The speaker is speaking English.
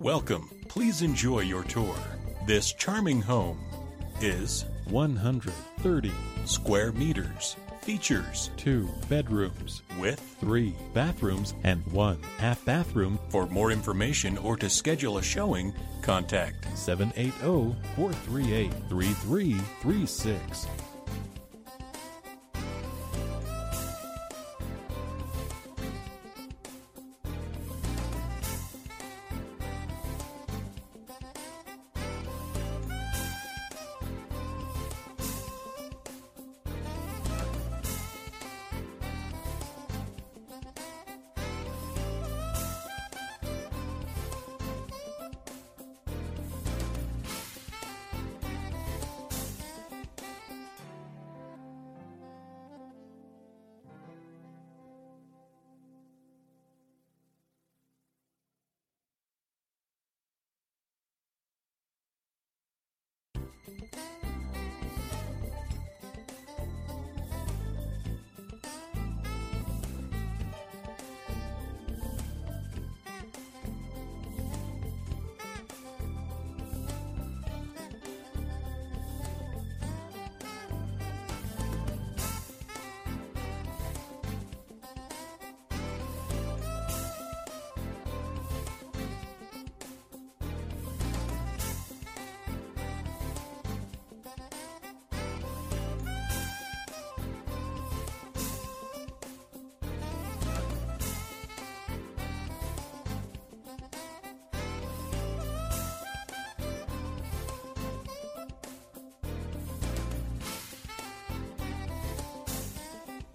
Welcome. Please enjoy your tour. This charming home is 130 square meters. Features 2 bedrooms with 3 bathrooms and 1 half bathroom. For more information or to schedule a showing, contact 780-438-3336.